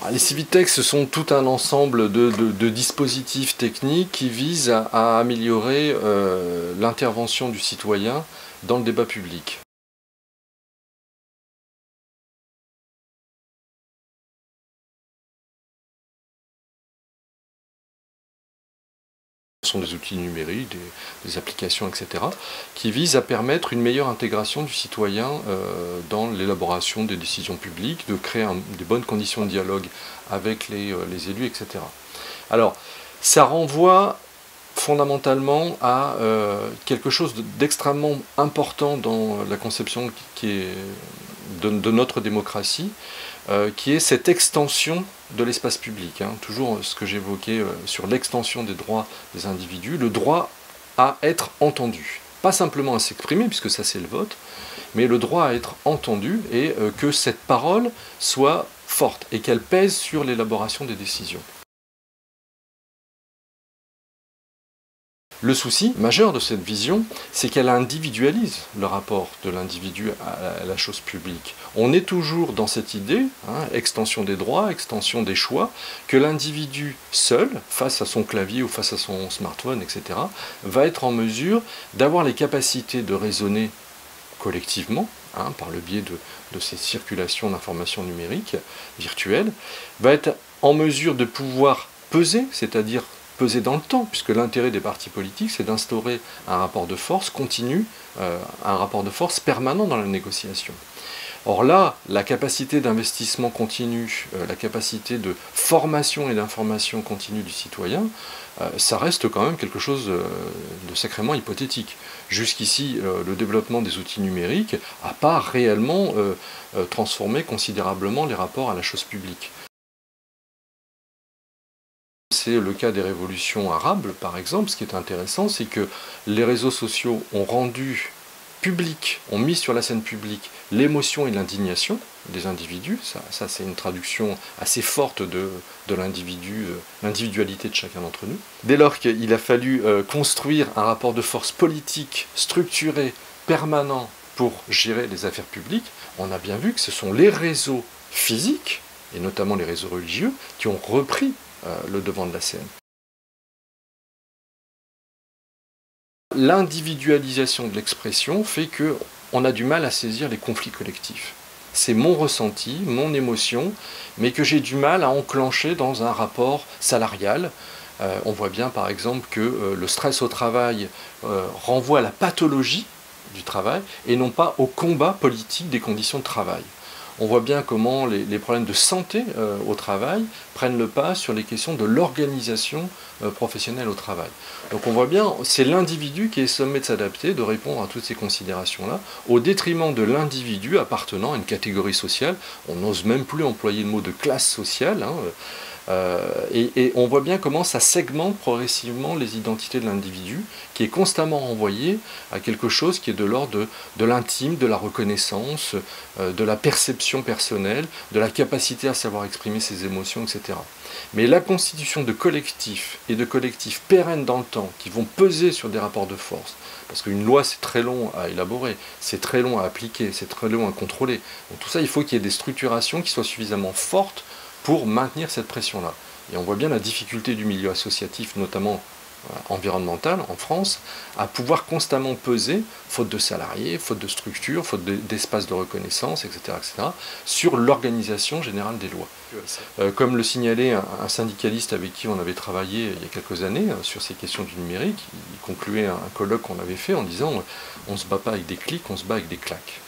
Alors, les civitex, ce sont tout un ensemble de dispositifs techniques qui visent à améliorer l'intervention du citoyen dans le débat public. Ce sont des outils numériques, des applications, etc., qui visent à permettre une meilleure intégration du citoyen dans l'élaboration des décisions publiques, de créer des bonnes conditions de dialogue avec les élus, etc. Alors, ça renvoie fondamentalement à quelque chose d'extrêmement important dans la conception de notre démocratie, qui est cette extension de l'espace public. Hein. Toujours ce que j'évoquais sur l'extension des droits des individus, le droit à être entendu. Pas simplement à s'exprimer, puisque ça c'est le vote, mais le droit à être entendu et que cette parole soit forte et qu'elle pèse sur l'élaboration des décisions. Le souci majeur de cette vision, c'est qu'elle individualise le rapport de l'individu à la chose publique. On est toujours dans cette idée, hein, extension des droits, extension des choix, que l'individu seul, face à son clavier ou face à son smartphone, etc., va être en mesure d'avoir les capacités de raisonner collectivement, hein, par le biais de ces circulations d'informations numériques virtuelles, va être en mesure de pouvoir peser, c'est-à-dire peser dans le temps, puisque l'intérêt des partis politiques, c'est d'instaurer un rapport de force continu, un rapport de force permanent dans la négociation. Or là, la capacité d'investissement continu, la capacité de formation et d'information continue du citoyen, ça reste quand même quelque chose de sacrément hypothétique. Jusqu'ici, le développement des outils numériques n'a pas réellement transformé considérablement les rapports à la chose publique. C'est le cas des révolutions arabes, par exemple. Ce qui est intéressant, c'est que les réseaux sociaux ont rendu public, ont mis sur la scène publique l'émotion et l'indignation des individus. Ça c'est une traduction assez forte de l'individualité de chacun d'entre nous. Dès lors qu'il a fallu construire un rapport de force politique, structuré, permanent, pour gérer les affaires publiques, on a bien vu que ce sont les réseaux physiques, et notamment les réseaux religieux, qui ont repris le devant de la scène. L'individualisation de l'expression fait qu'on a du mal à saisir les conflits collectifs. C'est mon ressenti, mon émotion, mais que j'ai du mal à enclencher dans un rapport salarial. On voit bien par exemple que le stress au travail renvoie à la pathologie du travail et non pas au combat politique des conditions de travail. On voit bien comment les problèmes de santé au travail prennent le pas sur les questions de l'organisation professionnelle au travail. Donc on voit bien, c'est l'individu qui est sommé de s'adapter, de répondre à toutes ces considérations-là, au détriment de l'individu appartenant à une catégorie sociale. On n'ose même plus employer le mot de classe sociale. Hein, et on voit bien comment ça segmente progressivement les identités de l'individu, qui est constamment renvoyé à quelque chose qui est de l'ordre de l'intime, de la reconnaissance, de la perception personnelle, de la capacité à savoir exprimer ses émotions, etc. Mais la constitution de collectifs et de collectifs pérennes dans le temps, qui vont peser sur des rapports de force, parce qu'une loi c'est très long à élaborer, c'est très long à appliquer, c'est très long à contrôler. Donc tout ça, il faut qu'il y ait des structurations qui soient suffisamment fortes pour maintenir cette pression-là. Et on voit bien la difficulté du milieu associatif, notamment environnemental, en France, à pouvoir constamment peser, faute de salariés, faute de structures, faute d'espace de reconnaissance, etc., sur l'organisation générale des lois. Comme le signalait un syndicaliste avec qui on avait travaillé il y a quelques années sur ces questions du numérique, il concluait un colloque qu'on avait fait en disant « on ne se bat pas avec des clics, on se bat avec des claques ».